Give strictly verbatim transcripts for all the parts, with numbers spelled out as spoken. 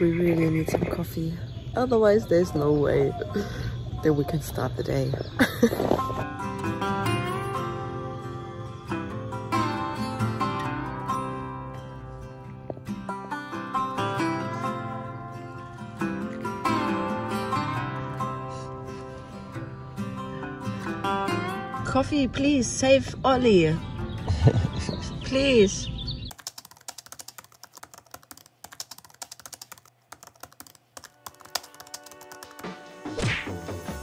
We really need some coffee. Otherwise, there's no way that we can start the day. Coffee, please, save Ollie. Please.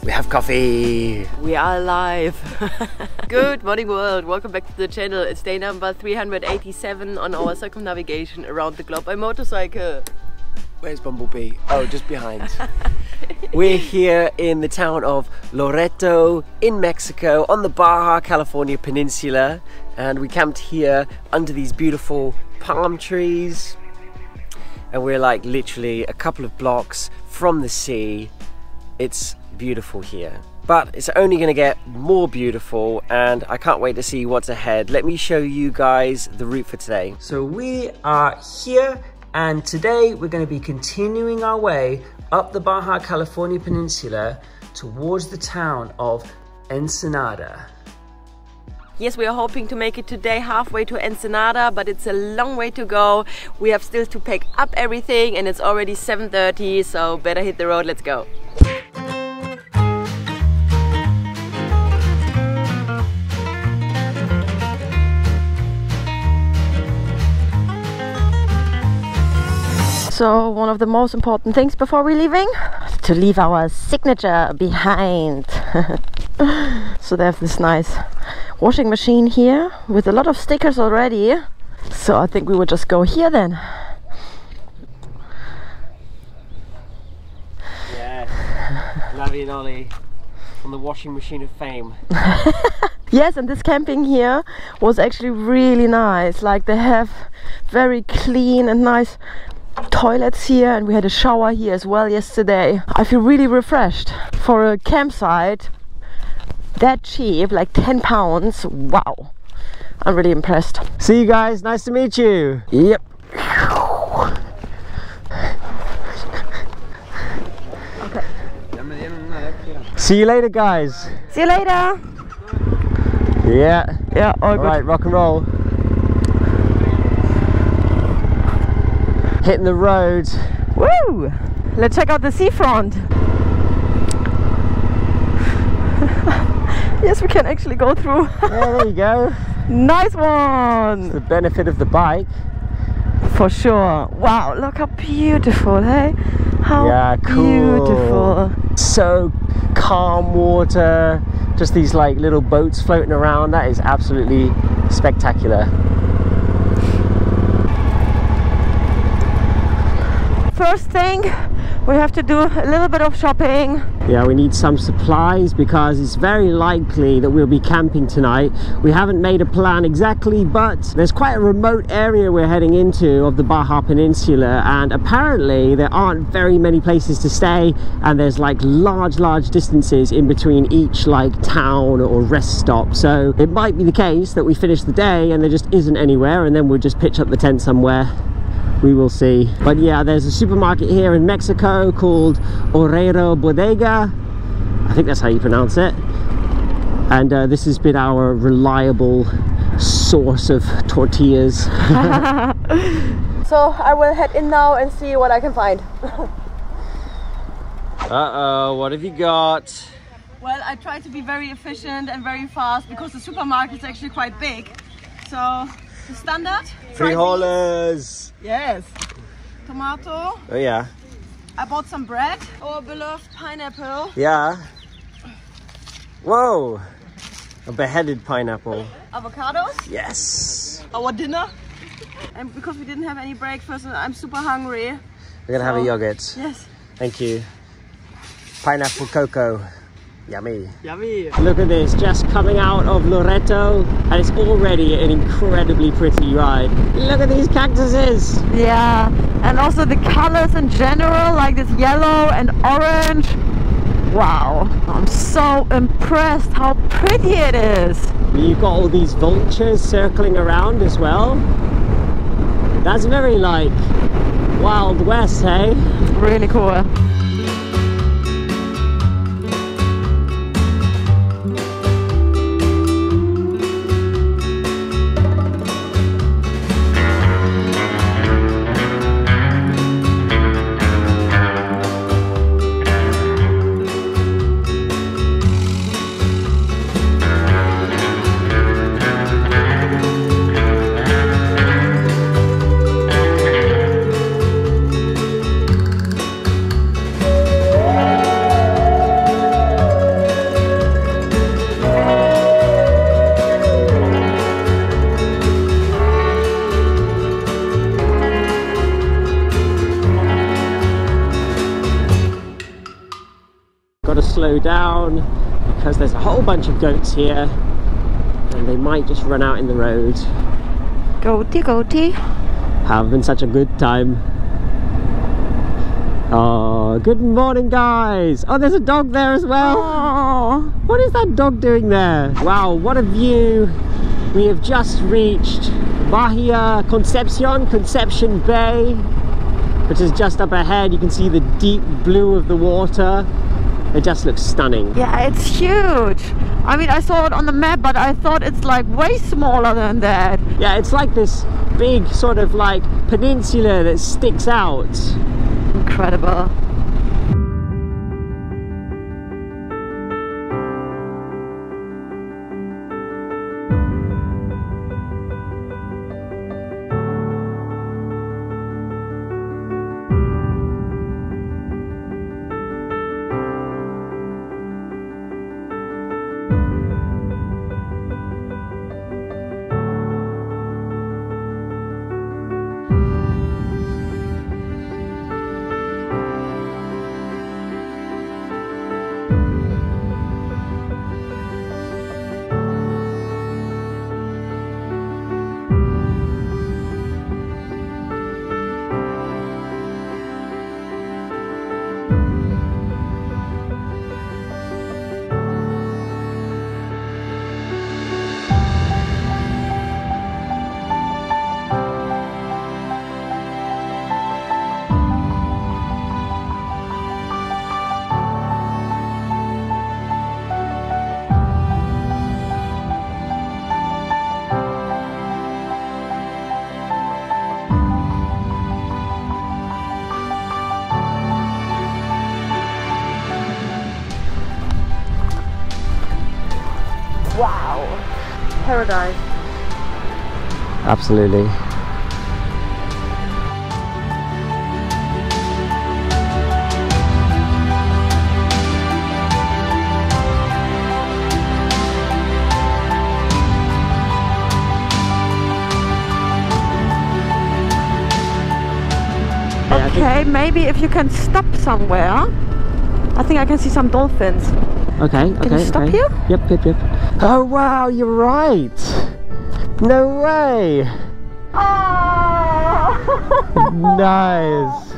We have coffee! We are alive! Good morning world! Welcome back to the channel. It's day number three hundred eighty-seven on our circumnavigation around the globe by motorcycle. Where's Bumblebee? Oh, just behind. We're here in the town of Loreto in Mexico on the Baja California Peninsula, and we camped here under these beautiful palm trees, and we're like literally a couple of blocks from the sea. It's beautiful here, but it's only going to get more beautiful, and I can't wait to see what's ahead. Let me show you guys the route for today. So we are here, and today we're going to be continuing our way up the Baja California Peninsula towards the town of Ensenada. Yes, we are hoping to make it today halfway to Ensenada, but it's a long way to go. We have still to pack up everything, and it's already seven thirty, so better hit the road, let's go. So one of the most important things before we're leaving, to leave our signature behind. So they have this nice washing machine here with a lot of stickers already. So I think we would just go here then. Yes, Lavi and Ollie on the washing machine of fame. Yes, and this camping here was actually really nice. Like they have very clean and nice toilets here, and we had a shower here as well yesterday. I feel really refreshed for a campsite that cheap, like ten pounds. Wow, I'm really impressed. See you guys, nice to meet you. Yep. Okay. See you later, guys. See you later. Yeah, yeah, all, all good. Right, rock and roll. Hitting the road. Woo! Let's check out the seafront. Yes, we can actually go through. Yeah, there you go. Nice one! It's the benefit of the bike. For sure. Wow, look how beautiful, hey? How yeah, cool. Beautiful. So calm water. Just these like little boats floating around. That is absolutely spectacular. First thing, we have to do a little bit of shopping. Yeah, we need some supplies because it's very likely that we'll be camping tonight. We haven't made a plan exactly, but there's quite a remote area we're heading into of the Baja Peninsula, and apparently there aren't very many places to stay, and there's like large, large distances in between each like town or rest stop. So it might be the case that we finish the day and there just isn't anywhere, and then we'll just pitch up the tent somewhere. We will see. But yeah, there's a supermarket here in Mexico called Orero Bodega. I think that's how you pronounce it. And uh, this has been our reliable source of tortillas. So I will head in now and see what I can find. Uh-oh, what have you got? Well, I try to be very efficient and very fast because the supermarket is actually quite big. So the standard frijoles. Yes. Tomato. Oh yeah. I bought some bread. Our beloved pineapple. Yeah. Whoa. A beheaded pineapple. Avocados. Yes. Our dinner. And because we didn't have any breakfast, I'm super hungry. We're gonna so, have a yogurt. Yes. Thank you. Pineapple cocoa. Yummy. Yummy. Look at this, just coming out of Loreto, and it's already an incredibly pretty ride. Look at these cactuses. Yeah, and also the colors in general, like this yellow and orange. Wow, I'm so impressed how pretty it is. You've got all these vultures circling around as well. That's very like Wild West, hey? Really cool. Slow down because there's a whole bunch of goats here and they might just run out in the road. Goaty, goaty. Having such a good time. Oh, good morning, guys. Oh, there's a dog there as well. Oh, what is that dog doing there? Wow, what a view. We have just reached Bahia Concepcion, Concepcion Bay, which is just up ahead. You can see the deep blue of the water. It just looks stunning. Yeah, it's huge. I mean, I saw it on the map, but I thought it's like way smaller than that. Yeah, it's like this big sort of like peninsula that sticks out. Incredible. Wow, paradise. Absolutely. Okay, maybe if you can stop somewhere. I think I can see some dolphins. Okay, okay. Can you stop okay. here? Yep, yep, yep. Oh wow, you're right! No way! Oh. Nice!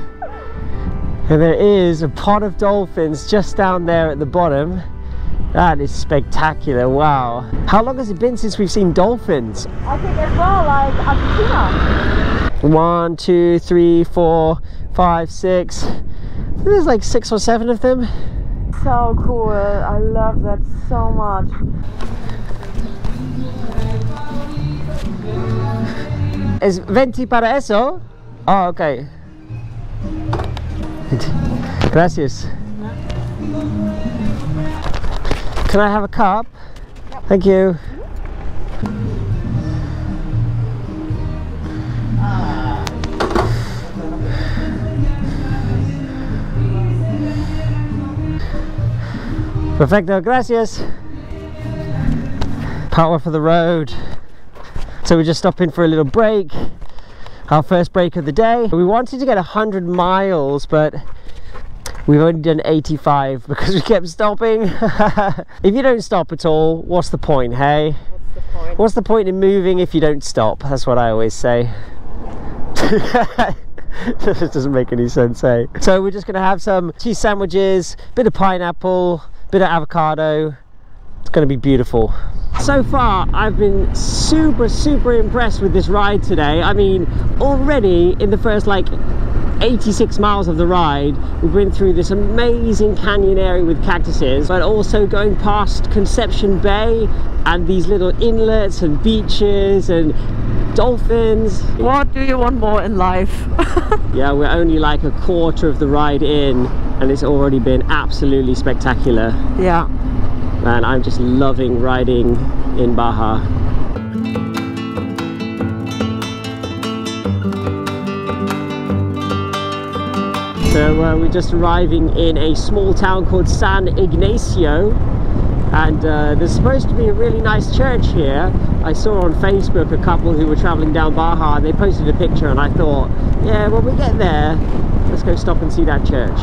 And there is a pod of dolphins just down there at the bottom. That is spectacular, wow! How long has it been since we've seen dolphins? I think as well, like Argentina. One, two, three, four, five, six. There's like six or seven of them. So cool, I love that so much. Es venti para eso? Oh, okay. Gracias. Can I have a cup? Yep. Thank you. Perfecto, gracias. Power for the road. So we're just stopping for a little break. Our first break of the day. We wanted to get one hundred miles, but we've only done eighty-five because we kept stopping. If you don't stop at all, what's the point, hey? What's the point? What's the point in moving if you don't stop? That's what I always say. This doesn't make any sense, hey? So we're just gonna have some cheese sandwiches, bit of pineapple, bit of avocado. It's going to be beautiful. So far I've been super super impressed with this ride today. I mean, already in the first like eighty-six miles of the ride, we've been through this amazing canyon area with cactuses, but also going past Concepcion Bay and these little inlets and beaches and dolphins. What do you want more in life? Yeah, we're only like a quarter of the ride in and it's already been absolutely spectacular. Yeah. Man, I'm just loving riding in Baja. So uh, we're just arriving in a small town called San Ignacio, and uh, there's supposed to be a really nice church here. I saw on Facebook a couple who were traveling down Baja and they posted a picture, and I thought, yeah, when we get there, let's go stop and see that church.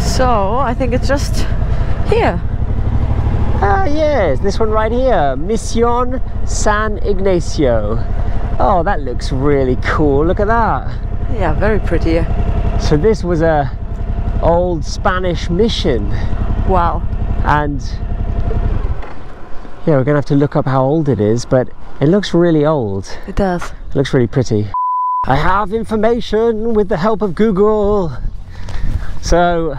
So I think it's just here. Ah, yes, this one right here, Mission San Ignacio. Oh, that looks really cool, look at that. Yeah, very pretty. So this was a old Spanish mission. Wow. And yeah, we're gonna have to look up how old it is, but it looks really old. It does. It looks really pretty. I have information with the help of Google. So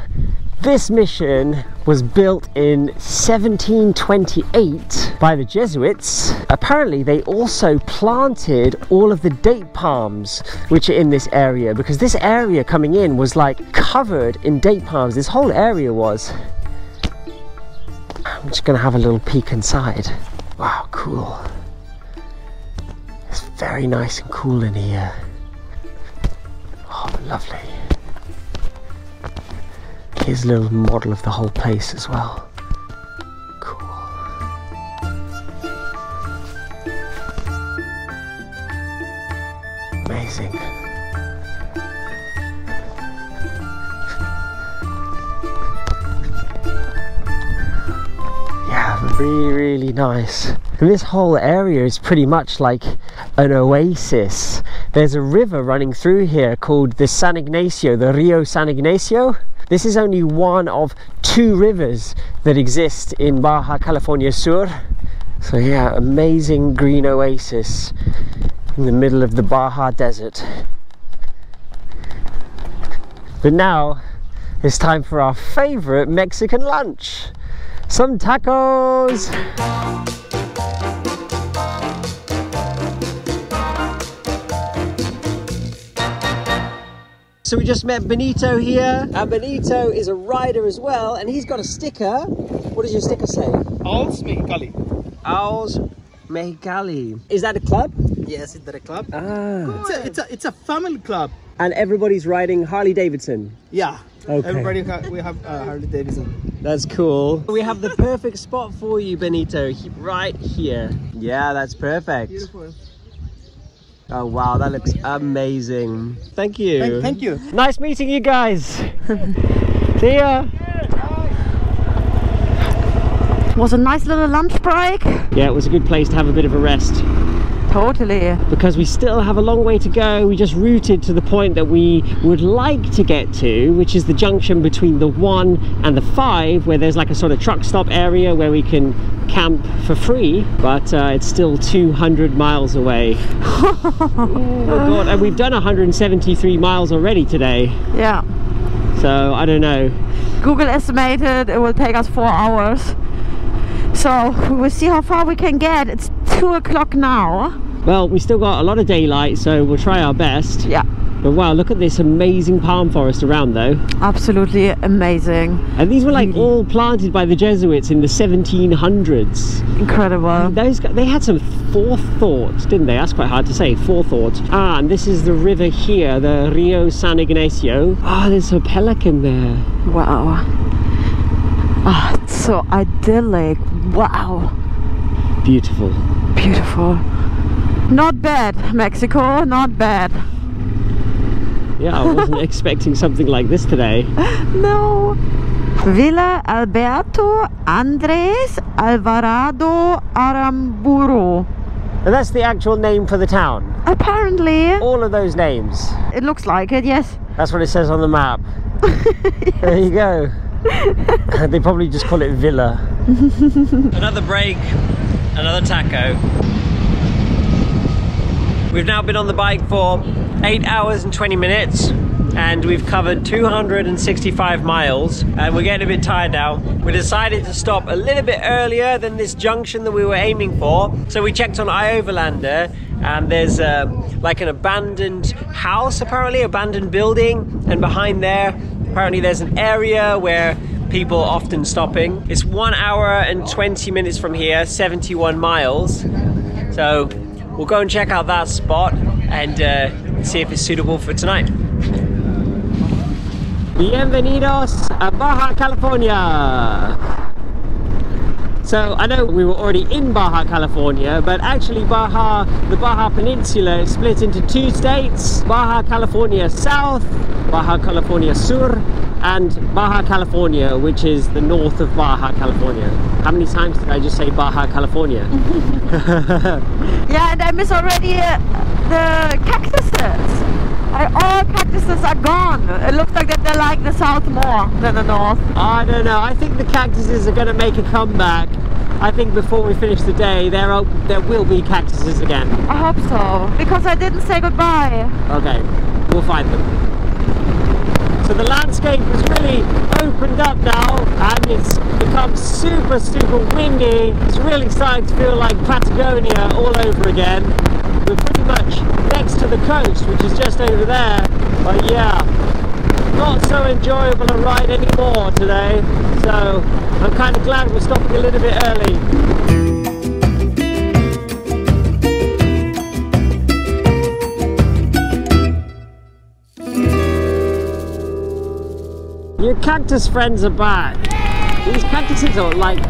this mission was built in seventeen twenty-eight by the Jesuits. Apparently they also planted all of the date palms which are in this area, because this area coming in was like covered in date palms. This whole area was. I'm just gonna have a little peek inside. Wow, cool. It's very nice and cool in here. Oh, lovely. His little model of the whole place as well. Cool. Amazing. Yeah, really, really nice. And this whole area is pretty much like an oasis. There's a river running through here called the San Ignacio, the Rio San Ignacio. This is only one of two rivers that exist in Baja California Sur. So yeah, amazing green oasis in the middle of the Baja desert. But now it's time for our favorite Mexican lunch. Some tacos. So we just met Benito here, and Benito is a rider as well, and he's got a sticker. What does your sticker say? Owls Mexicali. Owls Mexicali. Is that a club? Yes, it's a club. Ah. It's, a, it's, a, it's a family club. And everybody's riding Harley-Davidson? Yeah. Okay. Everybody, ha we have uh, Harley-Davidson. That's cool. We have the perfect spot for you, Benito, he right here. Yeah, that's perfect. Beautiful. Oh wow, that looks amazing. Thank you. Thank, thank you. Nice meeting you guys. See ya. It was a nice little lunch break. Yeah, it was a good place to have a bit of a rest. Totally. Because we still have a long way to go. We just routed to the point that we would like to get to, which is the junction between the one and the five, where there's like a sort of truck stop area where we can camp for free, but uh, it's still two hundred miles away. Oh my God. And we've done one hundred seventy-three miles already today. Yeah. So I don't know. Google estimated it will take us four hours. So we'll see how far we can get. It's two o'clock now. Well, we still got a lot of daylight, so we'll try our best. Yeah. But wow, look at this amazing palm forest around though. Absolutely amazing. And these were like really all planted by the Jesuits in the seventeen hundreds. Incredible. I mean, those guys, they had some forethought, didn't they? That's quite hard to say, forethought. Ah, and this is the river here, the Rio San Ignacio. Ah, oh, there's a pelican there. Wow. Ah, oh, it's so idyllic. Wow. Beautiful. Beautiful. Not bad, Mexico, not bad. Yeah, I wasn't expecting something like this today. No. Villa Alberto Andres Alvarado Aramburu. And that's the actual name for the town? Apparently. All of those names? It looks like it, yes. That's what it says on the map. Yes. There you go. They probably just call it Villa. Another break, another taco. We've now been on the bike for eight hours and twenty minutes. and we've covered two hundred sixty-five miles and we're getting a bit tired now. We decided to stop a little bit earlier than this junction that we were aiming for, so we checked on iOverlander and there's uh, like an abandoned house, apparently abandoned building, and behind there apparently there's an area where people are often stopping. It's one hour and twenty minutes from here, seventy-one miles, so we'll go and check out that spot and uh, see if it's suitable for tonight. Bienvenidos a Baja California! So I know we were already in Baja California, but actually Baja, the Baja Peninsula is split into two states, Baja California South, Baja California Sur, and Baja California, which is the north of Baja California. How many times did I just say Baja California? Yeah, and I miss already uh, the cactuses. Uh, all cactuses are gone. It looks like that they like the south more than the north. I don't know. I think the cactuses are going to make a comeback. I think before we finish the day, there are, there will be cactuses again. I hope so, because I didn't say goodbye. Okay, we'll find them. So the landscape has really opened up now and it's become super, super windy. It's really starting to feel like Patagonia all over again. We're pretty much next to the coast, which is just over there. But yeah, not so enjoyable a ride anymore today. So I'm kind of glad we're stopping a little bit early. Your cactus friends are back. These cactuses are like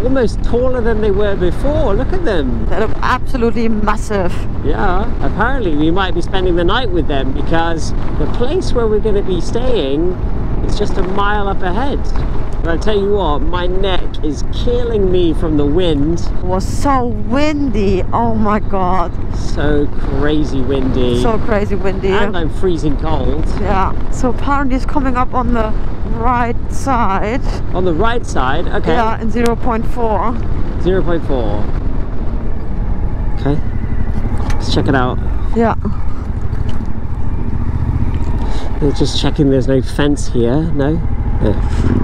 almost taller than they were before. Look at them. They look absolutely massive. Yeah, apparently we might be spending the night with them because the place where we're going to be staying is just a mile up ahead. But I tell you what, my neck is killing me from the wind. It was so windy. Oh my god. So crazy windy. So crazy windy. And I'm freezing cold. Yeah. So apparently it's coming up on the right side. On the right side? Okay. Yeah, in zero point four. zero point four. Okay. Let's check it out. Yeah. They're just checking there's no fence here. No? No.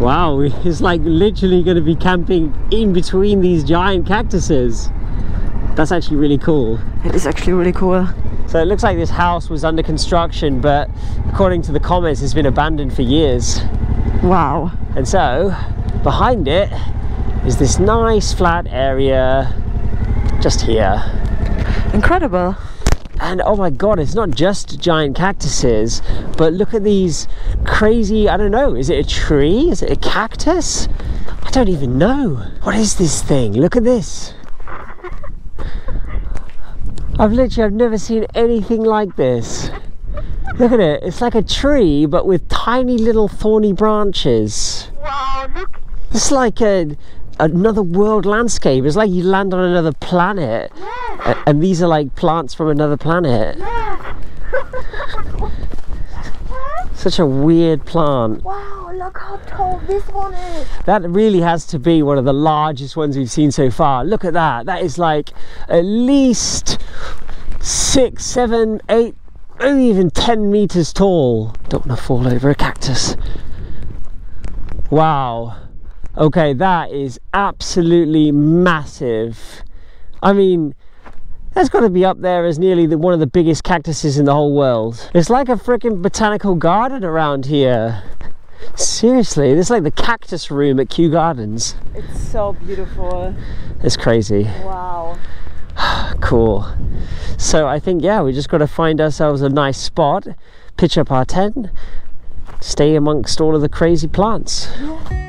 Wow, it's like literally going to be camping in between these giant cactuses. That's actually really cool. It is actually really cool. So it looks like this house was under construction, but according to the comments, it's been abandoned for years. Wow. And so behind it is this nice flat area just here. Incredible. And oh my god, it's not just giant cactuses, but look at these crazy, I don't know, is it a tree? Is it a cactus? I don't even know. What is this thing? Look at this. I've literally, I've never seen anything like this. Look at it, it's like a tree, but with tiny little thorny branches. Wow, look. It's like a... another world landscape. It's like you land on another planet. Yes. And these are like plants from another planet. Yes. Such a weird plant. Wow, look how tall this one is. That really has to be one of the largest ones we've seen so far. Look at that. That is like at least six, seven, eight, maybe even ten meters tall. Don't want to fall over a cactus. Wow. Okay, that is absolutely massive. I mean, that's got to be up there as nearly the, one of the biggest cactuses in the whole world. It's like a freaking botanical garden around here. Seriously, this is like the cactus room at Kew Gardens. It's so beautiful. It's crazy. Wow. Cool. So I think, yeah, we just got to find ourselves a nice spot, pitch up our tent, stay amongst all of the crazy plants. Yeah.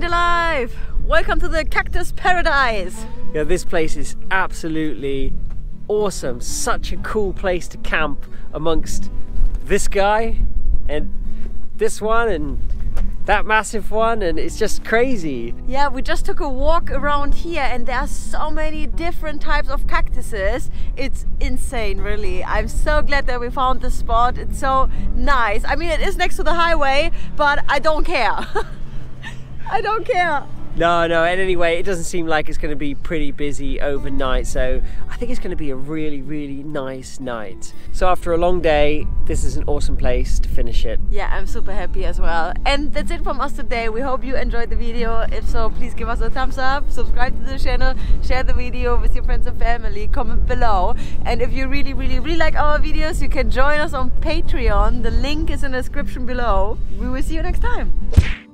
Beat alive! Welcome to the cactus paradise! Yeah, this place is absolutely awesome. Such a cool place to camp amongst this guy and this one and that massive one, and it's just crazy. Yeah, we just took a walk around here and there are so many different types of cactuses. It's insane, really. I'm so glad that we found this spot. It's so nice. I mean, it is next to the highway, but I don't care. I don't care. No, no, and anyway, it doesn't seem like it's going to be pretty busy overnight, so I think it's going to be a really, really nice night. So after a long day, this is an awesome place to finish it. Yeah, I'm super happy as well. And that's it from us today. We hope you enjoyed the video. If so, please give us a thumbs up, subscribe to the channel, share the video with your friends and family, comment below. And if you really, really, really like our videos, you can join us on Patreon. The link is in the description below. We will see you next time.